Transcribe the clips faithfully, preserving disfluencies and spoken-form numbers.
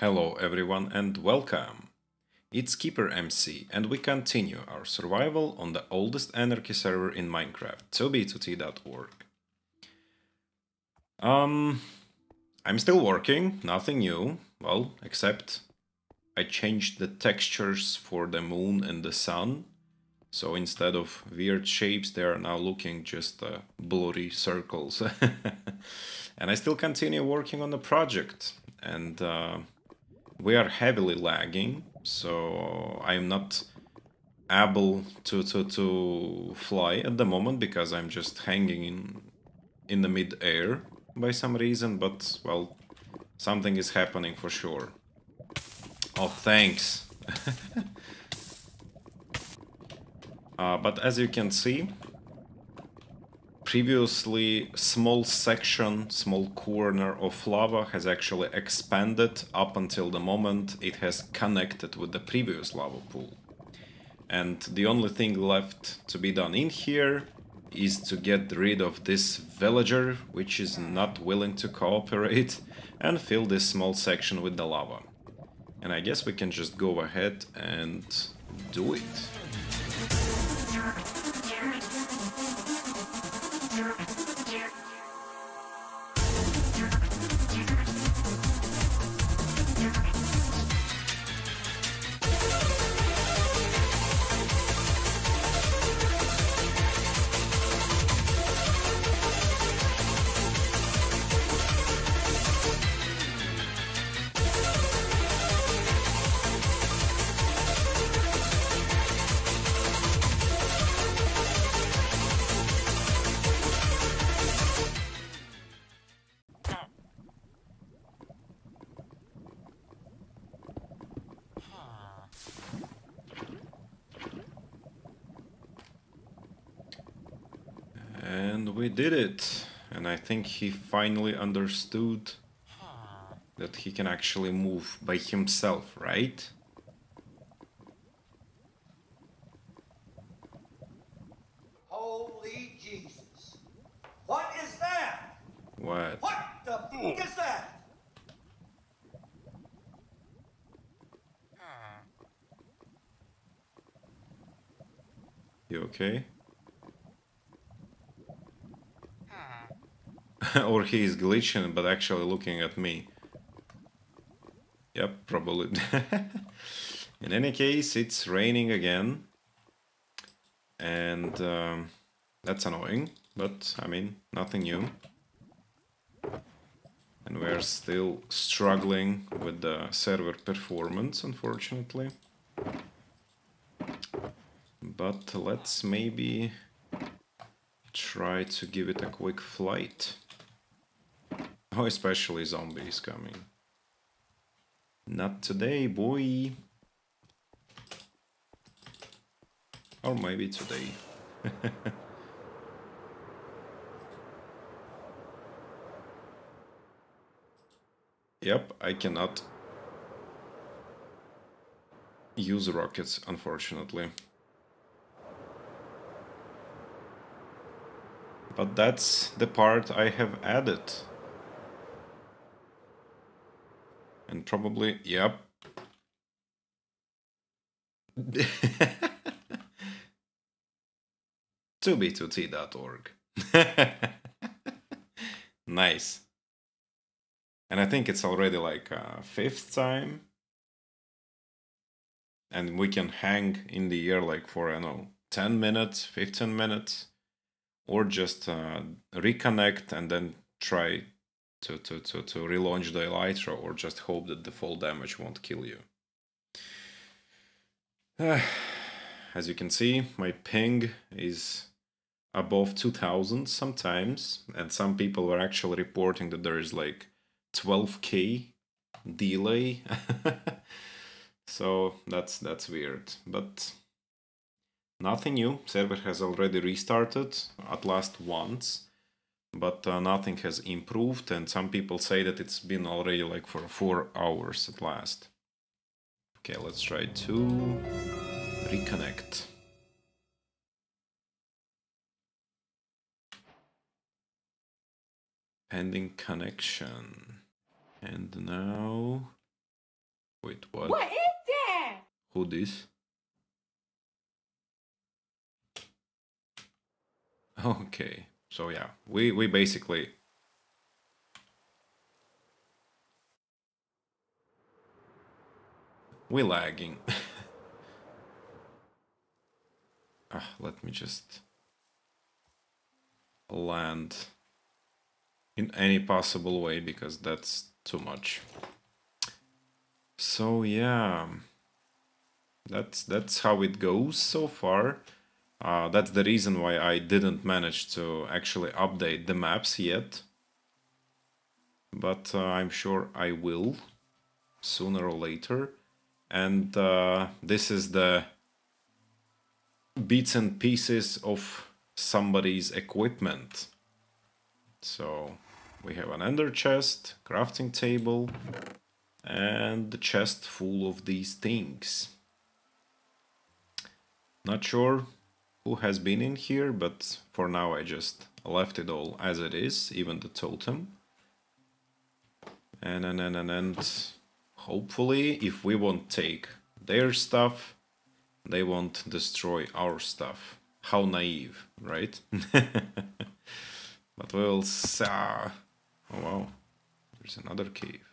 Hello everyone and welcome! It's KeeperMC and we continue our survival on the oldest anarchy server in Minecraft, two b two t dot org. Um, I'm still working, nothing new, well, except I changed the textures for the moon and the sun, so instead of weird shapes they are now looking just uh, blurry circles. And I still continue working on the project, and uh, we are heavily lagging, so I'm not able to, to, to fly at the moment because I'm just hanging in, in the mid-air by some reason, but, well, something is happening for sure. Oh, thanks! uh, but as you can see, previously small section, small corner of lava has actually expanded up until the moment it has connected with the previous lava pool. And the only thing left to be done in here is to get rid of this villager, which is not willing to cooperate, and fill this small section with the lava. And I guess we can just go ahead and do it. We did it, and I think he finally understood that he can actually move by himself, right? Holy Jesus! What is that? What? What the fuck is that? You okay? Or he is glitching, but actually looking at me. Yep, probably. In any case, it's raining again. And um, that's annoying, but I mean, nothing new. And we're still struggling with the server performance, unfortunately. But let's maybe try to give it a quick flight. Oh, especially zombies coming. Not today, boy. Or maybe today. Yep, I cannot use rockets, unfortunately. But that's the part I have added. And probably, yep. two b two t dot org. Nice. And I think it's already like uh, fifth time. And we can hang in the air like for, I don't know, ten minutes, fifteen minutes. Or just uh, reconnect and then try to, to, to, to relaunch the Elytra, or just hope that the fall damage won't kill you. Uh, as you can see, my ping is above two thousand sometimes, and some people are actually reporting that there is like twelve K delay. So that's that's weird, but nothing new. Server has already restarted at last once, but uh, nothing has improved, and some people say that it's been already like for four hours at last. Okay, let's try to reconnect. Pending connection. And now Wait, what? What is that? Who this? Okay, so yeah, we, we basically... We're lagging. ah, let me just land in any possible way, because that's too much. So yeah, that's that's how it goes so far. Uh, that's the reason why I didn't manage to actually update the maps yet. But uh, I'm sure I will sooner or later. And uh, this is the bits and pieces of somebody's equipment. So we have an ender chest, crafting table, and the chest full of these things. Not sure who has been in here, but for now I just left it all as it is, even the totem. And and and and and hopefully, if we won't take their stuff, they won't destroy our stuff. How naive, right? But we'll... Uh, oh, wow. There's another cave.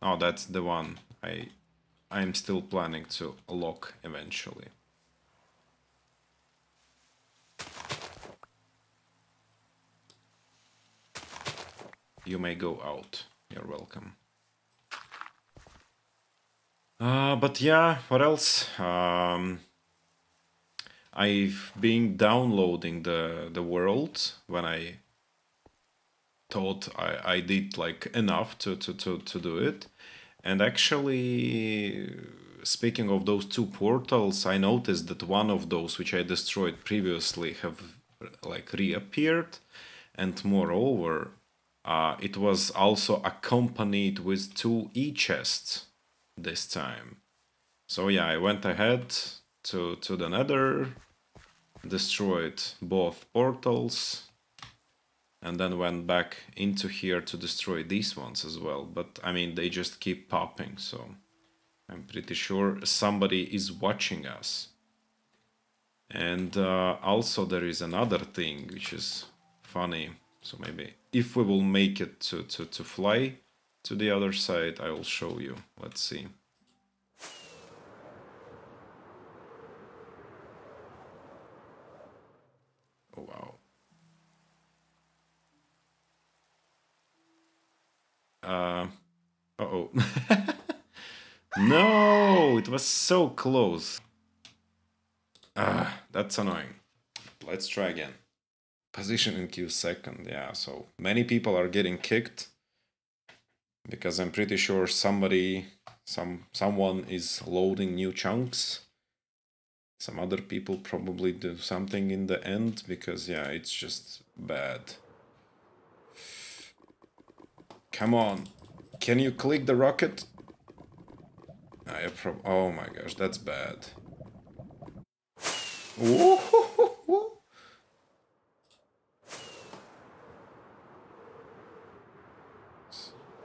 Oh, that's the one I, I'm still planning to lock eventually. You may go out. You're welcome. Uh, but yeah, what else? Um, I've been downloading the, the world when I thought I, I did like enough to, to, to, to do it. And actually, speaking of those two portals, I noticed that one of those which I destroyed previously have like reappeared. And moreover, uh, it was also accompanied with two e-chests this time. So yeah, I went ahead to, to the Nether, destroyed both portals, and then went back into here to destroy these ones as well. But I mean, they just keep popping, so I'm pretty sure somebody is watching us. And uh, also there is another thing which is funny. So maybe if we will make it to, to, to fly to the other side, I will show you. Let's see. Oh, wow. Uh, uh-oh. No, it was so close. Ah, that's annoying. Let's try again. Position in queue second. Yeah, so many people are getting kicked, because I'm pretty sure somebody, some someone is loading new chunks. Some other people probably do something in the end, because yeah, it's just bad. Come on, can you click the rocket? I pro oh my gosh, that's bad. Ooh.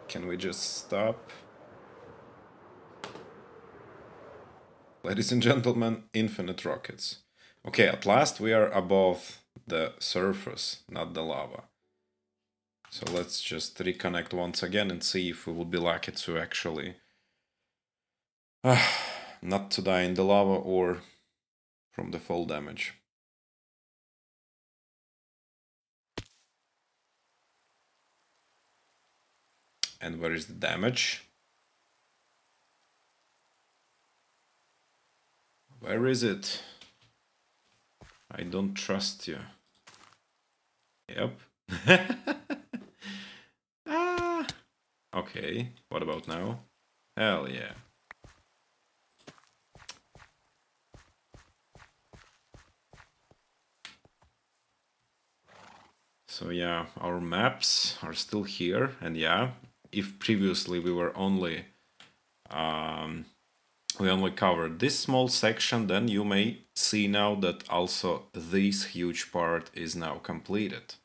Can we just stop? Ladies and gentlemen, infinite rockets. Okay, at last we are above the surface, not the lava. So let's just reconnect once again and see if we will be lucky to actually uh, not to die in the lava or from the fall damage. And where is the damage? Where is it? I don't trust you. Yep. ah. Okay, what about now? Hell yeah. So yeah, our maps are still here, and yeah, if previously we were only um, we only covered this small section, then you may see now that also this huge part is now completed.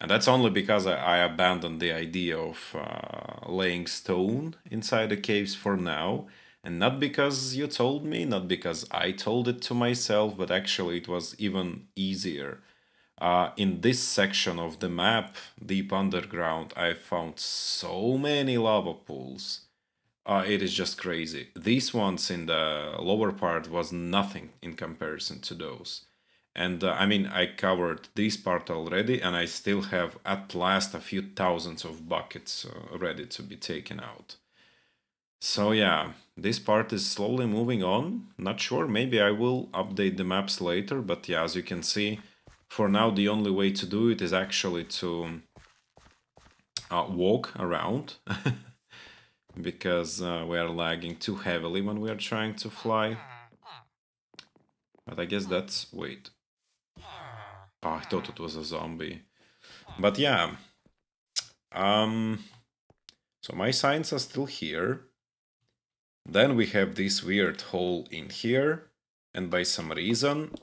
And that's only because I abandoned the idea of uh, laying stone inside the caves for now. And not because you told me, not because I told it to myself, but actually it was even easier. Uh, in this section of the map, deep underground, I found so many lava pools. Uh, it is just crazy. These ones in the lower part was nothing in comparison to those. And uh, I mean, I covered this part already, and I still have at last a few thousands of buckets uh, ready to be taken out. So yeah, this part is slowly moving on. Not sure, maybe I will update the maps later, but yeah, as you can see, for now the only way to do it is actually to uh, walk around, because uh, we are lagging too heavily when we are trying to fly. But I guess that's... wait. Oh, I thought it was a zombie. But yeah. Um, so my signs are still here. Then we have this weird hole in here. And by some reason,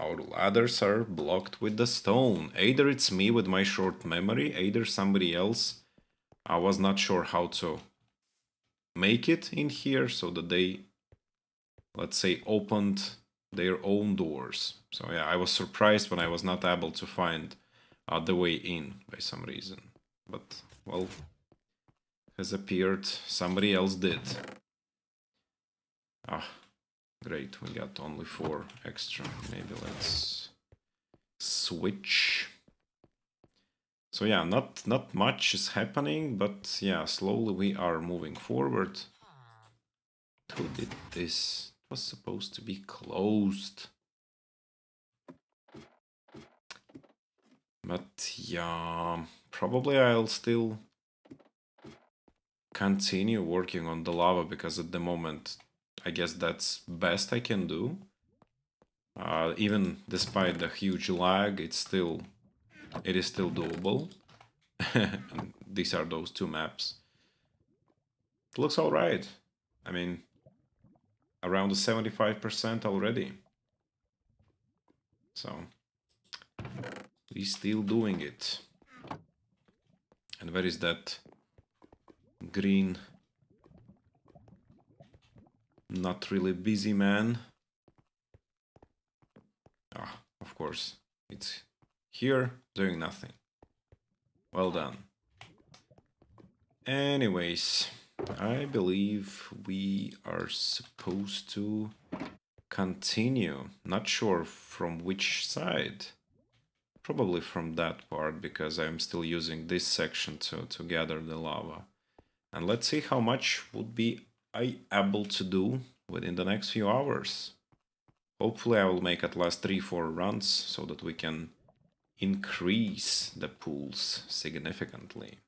our ladders are blocked with the stone. Either it's me with my short memory, either somebody else. I was not sure how to make it in here so that they, let's say, opened their own doors. So yeah, I was surprised when I was not able to find uh, the way in by some reason. But, well, has appeared somebody else did. Ah, great, we got only four extra. Maybe let's switch. So yeah, not, not much is happening, but yeah, slowly we are moving forward. Who did this? Was supposed to be closed. But yeah, probably I'll still continue working on the lava, because at the moment I guess that's best I can do. Uh, even despite the huge lag, it's still, it is still doable. And these are those two maps. It looks alright. I mean, around the seventy-five percent already. So we're still doing it. And where is that green, not really busy man? Ah, of course, it's here doing nothing. Well done. Anyways, I believe we are supposed to continue. Not sure from which side. Probably from that part, because I'm still using this section to, to gather the lava. And let's see how much would be I able to do within the next few hours. Hopefully I will make at least three four runs so that we can increase the pools significantly.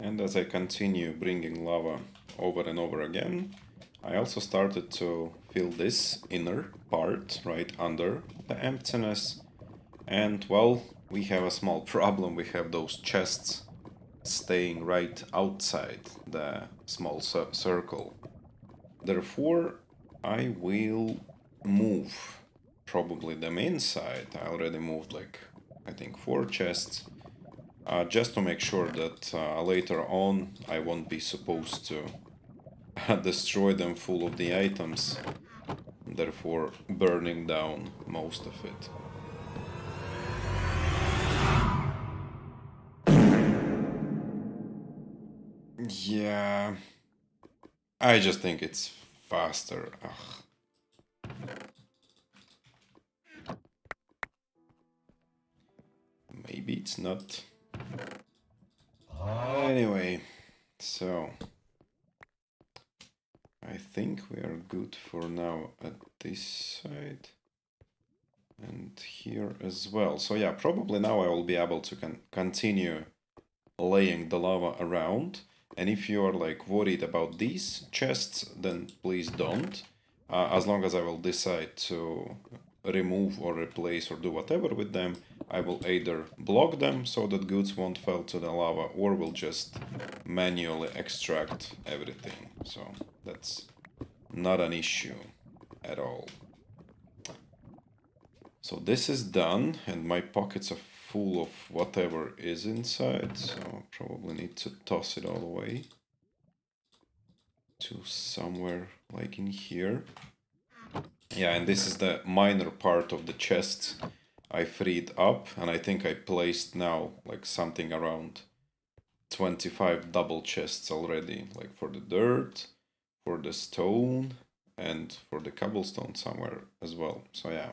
And as I continue bringing lava over and over again, I also started to fill this inner part right under the emptiness. And well, we have a small problem. We have those chests staying right outside the small circle. Therefore, I will move probably them inside. I already moved like, I think, four chests, uh, just to make sure that uh, later on I won't be supposed to destroy them full of the items, therefore burning down most of it. Yeah, I just think it's faster. Ugh. Maybe it's not. Anyway, so I think we are good for now at this side and here as well. So yeah, probably now I will be able to con continue laying the lava around. And if you are like worried about these chests, then please don't. Uh, as long as I will decide to remove or replace or do whatever with them, I will either block them so that goods won't fall to the lava, or will just manually extract everything. So that's not an issue. at all. So this is done, and my pockets are full of whatever is inside, so I probably need to toss it all away to somewhere like in here. Yeah, and this is the minor part of the chest I freed up, and I think I placed now like something around twenty-five double chests already, like for the dirt, for the stone, and for the cobblestone somewhere as well, so yeah.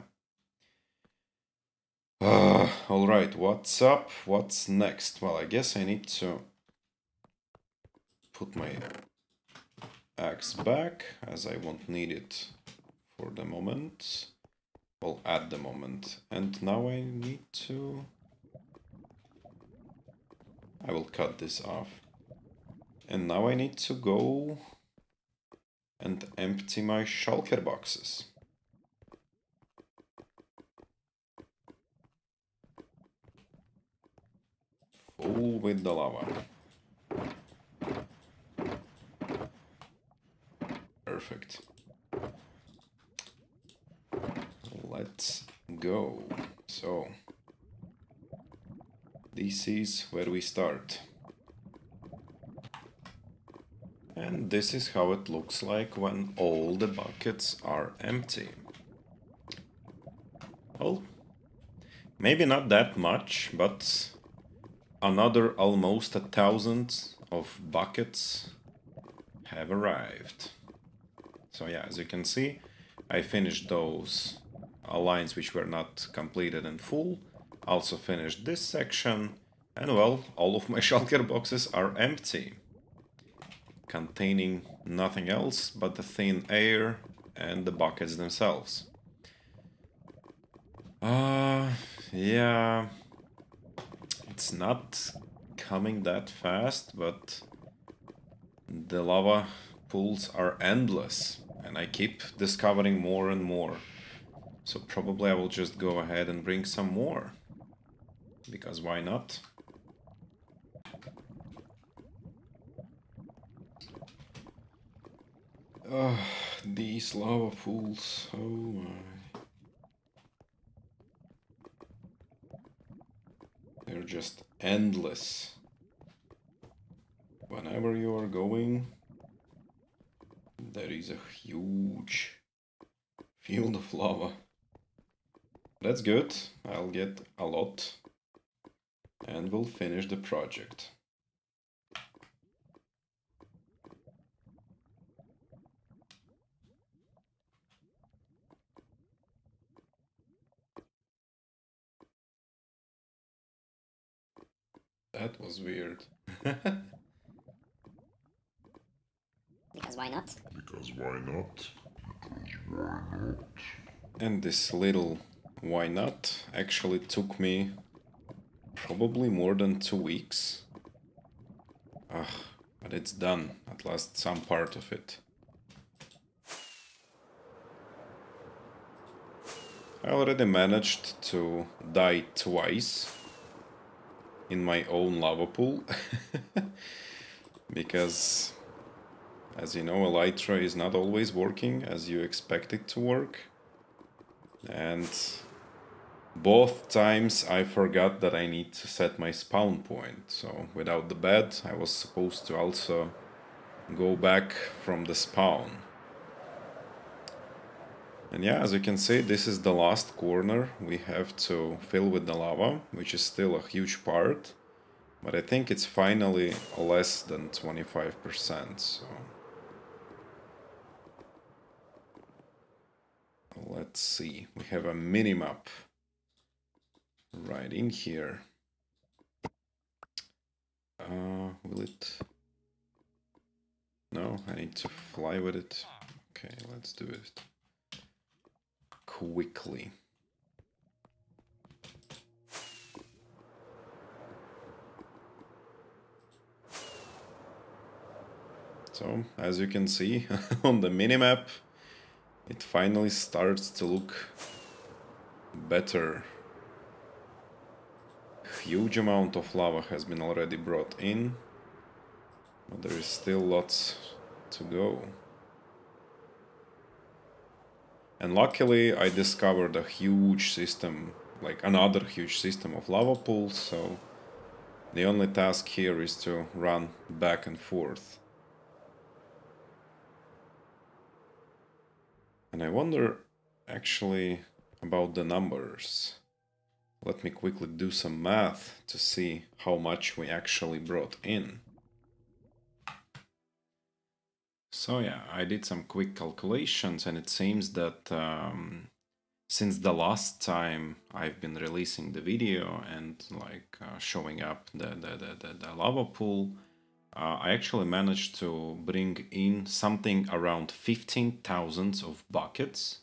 Uh, Alright, what's up? What's next? Well, I guess I need to put my axe back, as I won't need it for the moment. Well, at the moment. And now I need to... I will cut this off. And now I need to go and empty my shulker boxes. Full with the lava. Perfect. Let's go. So, this is where we start. And this is how it looks like when all the buckets are empty. Well, maybe not that much, but another almost a thousand of buckets have arrived. So yeah, as you can see, I finished those lines which were not completed in full. Also finished this section, and well, all of my shulker boxes are empty, containing nothing else but the thin air and the buckets themselves. Uh, yeah... It's not coming that fast, but the lava pools are endless, and I keep discovering more and more. So probably I will just go ahead and bring some more, because why not? Oh, these lava pools, oh my. They're just endless. Whenever you are going, there is a huge field of lava. That's good, I'll get a lot, and we'll finish the project. That was weird. Because why not? Because why not? Because why not? And this little why not actually took me probably more than two weeks. Ugh, but it's done. At least some part of it. I already managed to die twice in my own lava pool, because, as you know, Elytra is not always working as you expect it to work, and both times I forgot that I need to set my spawn point. So without the bed I was supposed to also go back from the spawn. And yeah, as you can see, this is the last corner we have to fill with the lava, which is still a huge part, but I think it's finally less than twenty-five percent, so... Let's see, we have a mini-map right in here. Uh, will it... No, I need to fly with it. Okay, let's do it quickly. So, as you can see on the minimap, it finally starts to look better. Huge amount of lava has been already brought in, but there is still lots to go. And luckily I discovered a huge system, like another huge system of lava pools, so the only task here is to run back and forth. And I wonder actually about the numbers. Let me quickly do some math to see how much we actually brought in. So yeah, I did some quick calculations, and it seems that um, since the last time I've been releasing the video and like uh, showing up the, the, the, the, the lava pool, uh, I actually managed to bring in something around fifteen thousand of buckets,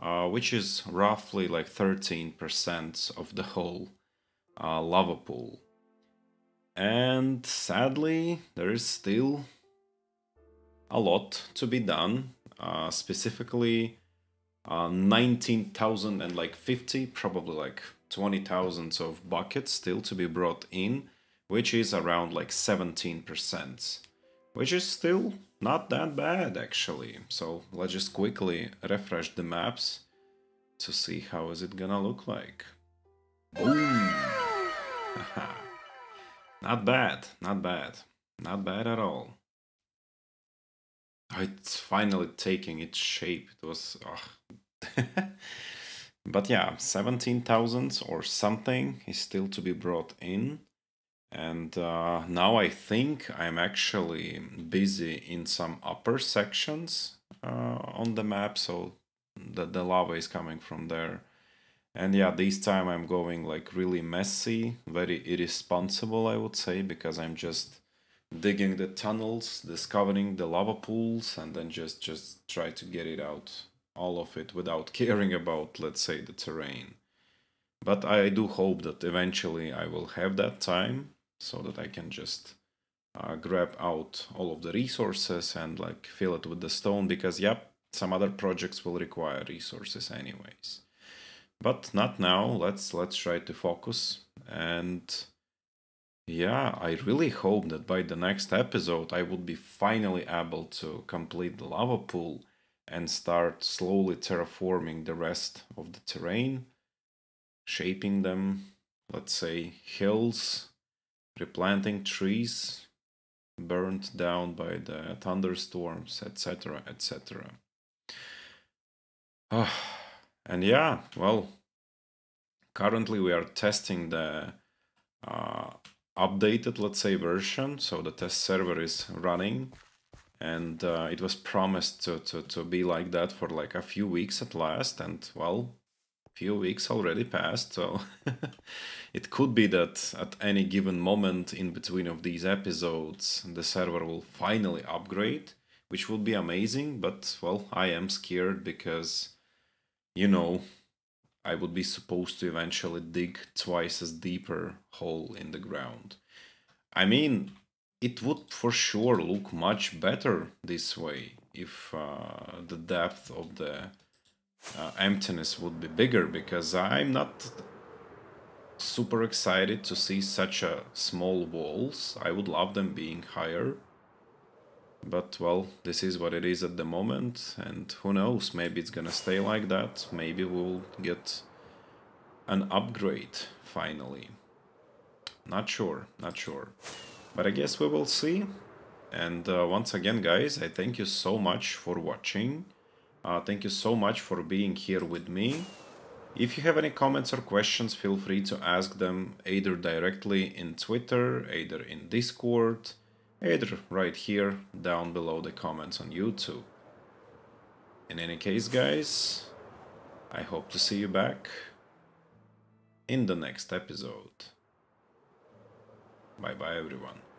uh, which is roughly like thirteen percent of the whole uh, lava pool. And sadly, there is still a lot to be done, uh, specifically uh, nineteen thousand and like fifty, probably like twenty thousand of buckets still to be brought in, which is around like seventeen percent, which is still not that bad actually. So let's just quickly refresh the maps to see how is it gonna look like. Boom! Not bad, not bad, not bad at all. It's finally taking its shape. It was, oh. But yeah, seventeen thousand or something is still to be brought in. And uh, now I think I'm actually busy in some upper sections uh, on the map, so the, the lava is coming from there. And yeah, this time I'm going like really messy, very irresponsible, I would say, because I'm just digging the tunnels, discovering the lava pools, and then just just try to get it out, all of it, without caring about, let's say, the terrain. But I do hope that eventually I will have that time so that I can just uh, grab out all of the resources and like fill it with the stone, because yep, some other projects will require resources anyways. But not now. Let's let's try to focus. And yeah, I really hope that by the next episode I would be finally able to complete the lava pool and start slowly terraforming the rest of the terrain, shaping them, let's say, hills, replanting trees burned down by the thunderstorms, et cetera, et cetera. Uh, and yeah, well, currently we are testing the uh, updated, let's say, version, so the test server is running, and uh, it was promised to, to, to be like that for like a few weeks at last, and well, few weeks already passed, so it could be that at any given moment in between of these episodes the server will finally upgrade, which would be amazing, but well, I am scared because, you know, I would be supposed to eventually dig twice as deeper hole in the ground. I mean, it would for sure look much better this way if uh, the depth of the uh, emptiness would be bigger, because I'm not super excited to see such a small walls. I would love them being higher. But well, this is what it is at the moment, and who knows, maybe it's gonna stay like that, maybe we'll get an upgrade finally. Not sure, not sure. But I guess we will see. And uh, once again, guys, I thank you so much for watching. Uh, thank you so much for being here with me. If you have any comments or questions, feel free to ask them either directly in Twitter, either in Discord, either right here, down below the comments on YouTube. In any case, guys, I hope to see you back in the next episode. Bye-bye, everyone.